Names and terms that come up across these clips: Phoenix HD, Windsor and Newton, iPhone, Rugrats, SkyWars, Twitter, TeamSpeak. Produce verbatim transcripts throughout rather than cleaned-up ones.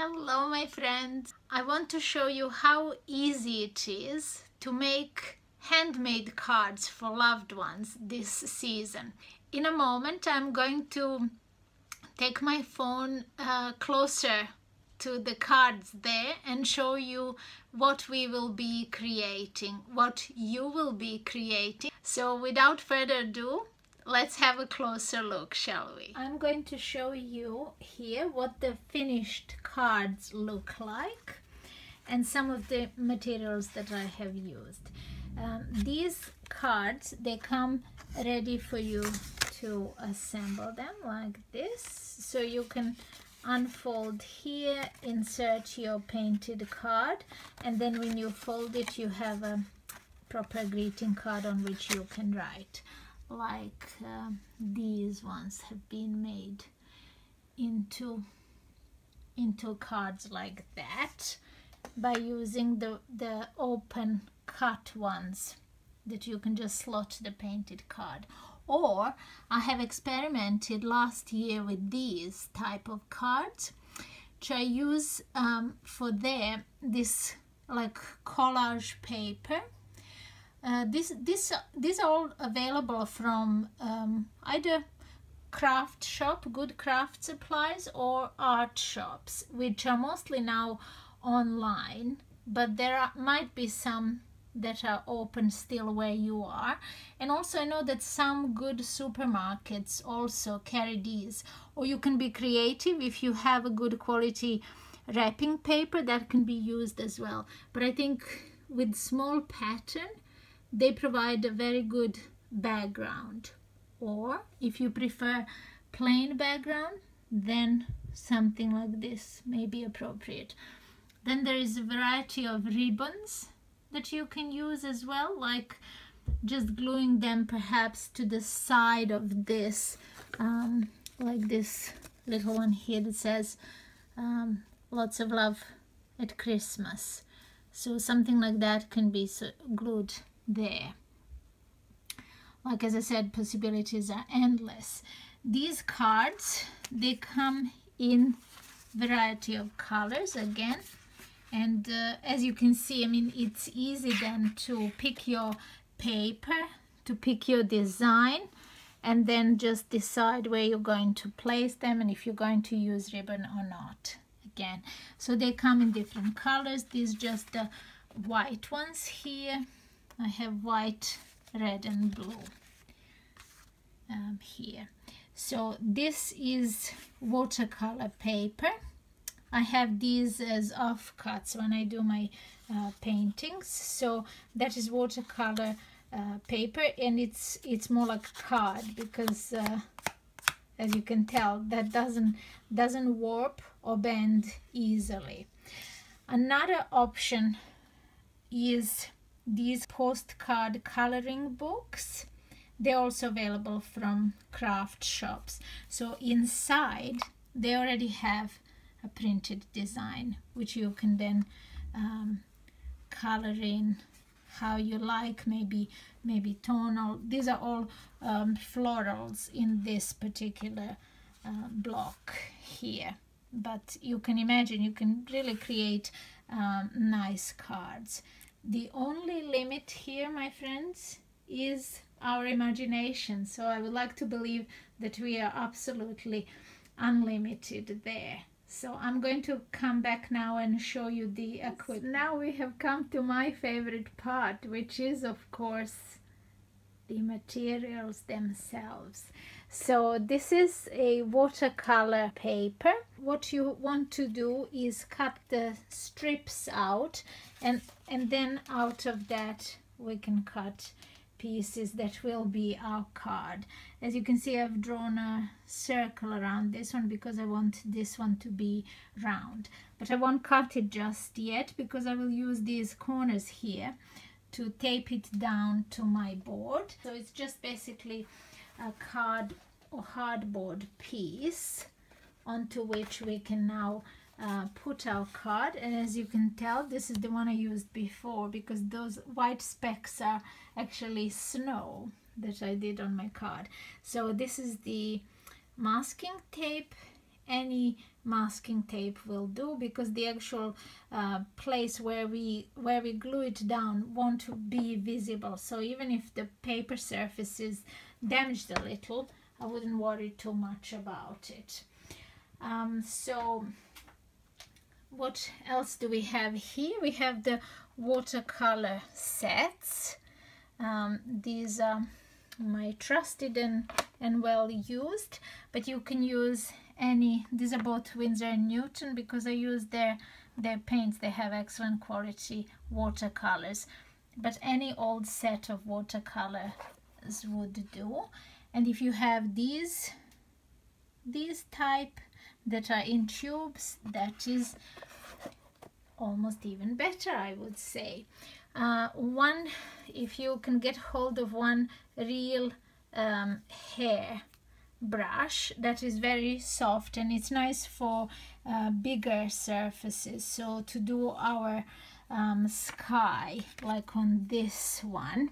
Hello my friends! I want to show you how easy it is to make handmade cards for loved ones this season. In a moment I'm going to take my phone uh, closer to the cards there and show you what we will be creating, what you will be creating. So without further ado, let's have a closer look, shall we? I'm going to show you here what the finished cards look like and some of the materials that I have used. Um, these cards, they come ready for you to assemble them like this. So you can unfold here, insert your painted card, and then when you fold it, you have a proper greeting card on which you can write. Like uh, these ones have been made into into cards like that by using the the open cut ones that you can just slot the painted card. Or I have experimented last year with these type of cards, which I use um, for their this like collage paper. Uh, this, this, these are all available from um, either craft shop, good craft supplies, or art shops, which are mostly now online, but there are, might be some that are open still where you are. And also I know that some good supermarkets also carry these, or you can be creative if you have a good quality wrapping paper that can be used as well. But I think with small pattern, they provide a very good background, or if you prefer plain background, then something like this may be appropriate. Then there is a variety of ribbons that you can use as well, like just gluing them perhaps to the side of this, um, like this little one here that says um, lots of love at Christmas. So something like that can be glued there. Like as I said, possibilities are endless. These cards, they come in variety of colors again, and uh, as you can see, I mean, it's easy then to pick your paper, to pick your design, and then just decide where you're going to place them and if you're going to use ribbon or not again. So they come in different colors. These just the white ones here. I have white, red and blue um, here. So this is watercolor paper. I have these as offcuts when I do my uh, paintings. So that is watercolor uh, paper, and it's it's more like a card because uh, as you can tell, that doesn't doesn't warp or bend easily. Another option is these postcard coloring books. They're also available from craft shops. So inside they already have a printed design, which you can then um, color in how you like, maybe maybe tonal. These are all um, florals in this particular uh, block here, but you can imagine you can really create um, nice cards. The only limit here, my friends, is our imagination. So I would like to believe that we are absolutely unlimited there. So I'm going to come back now and show you the equipment. Now we have come to my favorite part, which is, of course, the materials themselves. So this is a watercolor paper. What you want to do is cut the strips out, and and then out of that we can cut pieces that will be our card. As you can see, I've drawn a circle around this one because I want this one to be round, but I won't cut it just yet because I will use these corners here to tape it down to my board. So it's just basically a card or hardboard piece onto which we can now uh, put our card. And as you can tell, this is the one I used before because those white specks are actually snow that I did on my card. So this is the masking tape, any masking tape will do, because the actual uh, place where we where we glue it down won't be visible. So even if the paper surface is damaged a little, I wouldn't worry too much about it. Um, so what else do we have here? We have the watercolor sets. Um, these are my trusted and and well used, but you can use any. These are both Windsor and Newton, because I use their their paints. They have excellent quality watercolors, but any old set of watercolors would do. And if you have these these type that are in tubes, that is almost even better, I would say. Uh, one, if you can get hold of one real um, hair brush that is very soft, and it's nice for uh, bigger surfaces. So to do our um, sky, like on this one,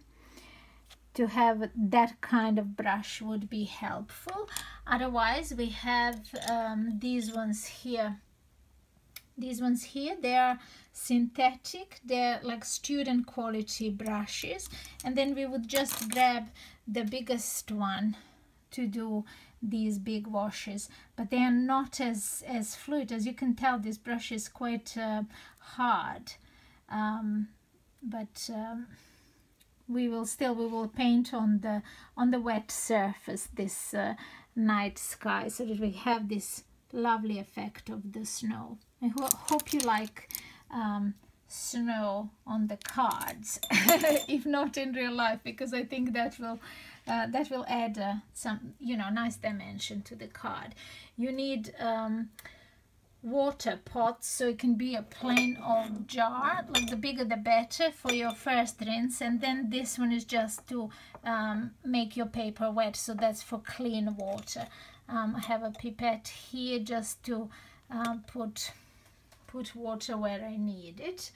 to have that kind of brush would be helpful. Otherwise, we have um, these ones here. These ones here, they are synthetic, they're like student quality brushes, and then we would just grab the biggest one to do these big washes, but they are not as, as fluid. As you can tell, this brush is quite uh, hard, um, but um, we will still, we will paint on the, on the wet surface this uh, night sky, so that we have this lovely effect of the snow. I ho hope you like um, snow on the cards, if not in real life, because I think that will uh, that will add uh, some, you know, nice dimension to the card. You need um, water pots, so it can be a plain old jar, like the bigger the better, for your first rinse, and then this one is just to um, make your paper wet, so that's for clean water. Um, I have a pipette here just to uh, put put water where I need it.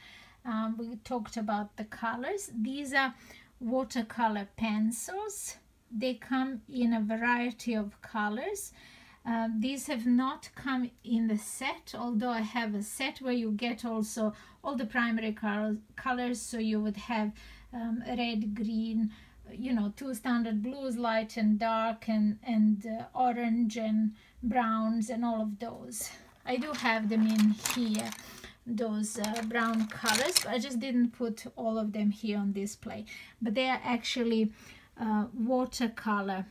Um, we talked about the colors. These are watercolor pencils. They come in a variety of colors. Uh, these have not come in the set, although I have a set where you get also all the primary color, colors. So you would have um, red, green, you know, two standard blues, light and dark, and and uh, orange and browns, and all of those. I do have them in here, those uh, brown colors, but I just didn't put all of them here on display. But they are actually uh, watercolor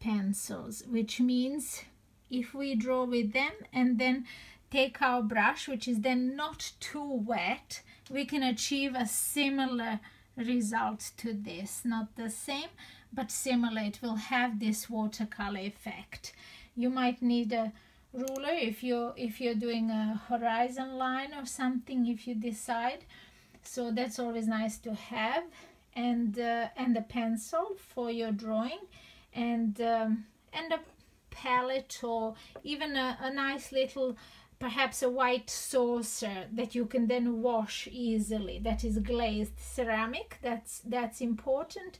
pencils, which means if we draw with them and then take our brush, which is then not too wet, we can achieve a similar result to this. Not the same, but similar. It will have this watercolor effect. You might need a ruler if you're if you're doing a horizon line or something, if you decide. So that's always nice to have, and uh, and a pencil for your drawing, and um, and a palette, or even a, a nice little, perhaps a white saucer that you can then wash easily, that is glazed ceramic. That's that's important,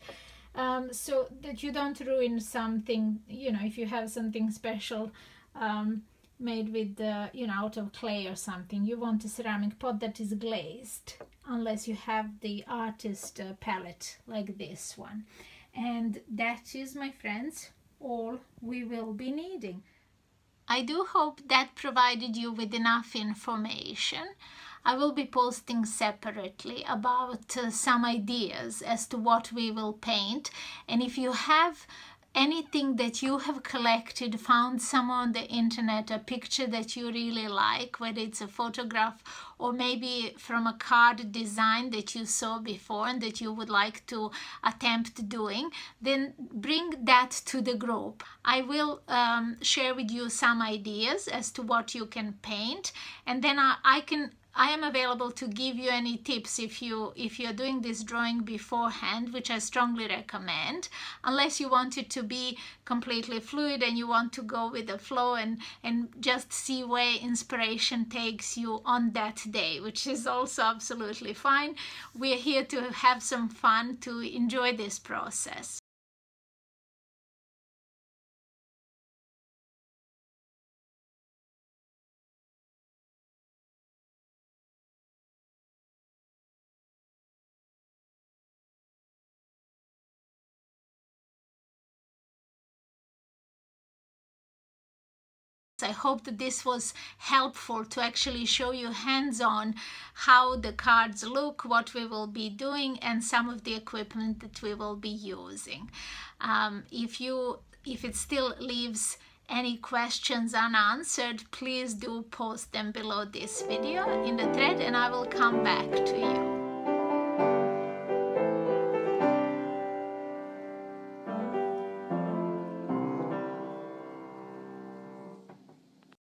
um, so that you don't ruin something, you know, if you have something special um, made with, uh, you know, out of clay or something. You want a ceramic pot that is glazed, unless you have the artist uh, palette like this one. And that is, my friends, all we will be needing. I do hope that provided you with enough information. I will be posting separately about uh, some ideas as to what we will paint. And if you have anything that you have collected, found somewhere on the internet, a picture that you really like, whether it's a photograph or maybe from a card design that you saw before and that you would like to attempt doing, then bring that to the group. I will um, share with you some ideas as to what you can paint, and then I, I can I am available to give you any tips if you if you're doing this drawing beforehand, which I strongly recommend, unless you want it to be completely fluid and you want to go with the flow and and just see where inspiration takes you on that day, which is also absolutely fine. We're here to have some fun, to enjoy this process. I hope that this was helpful to actually show you hands-on how the cards look, what we will be doing, and some of the equipment that we will be using. Um, if you if it still leaves any questions unanswered, please do post them below this video in the thread and I will come back to you.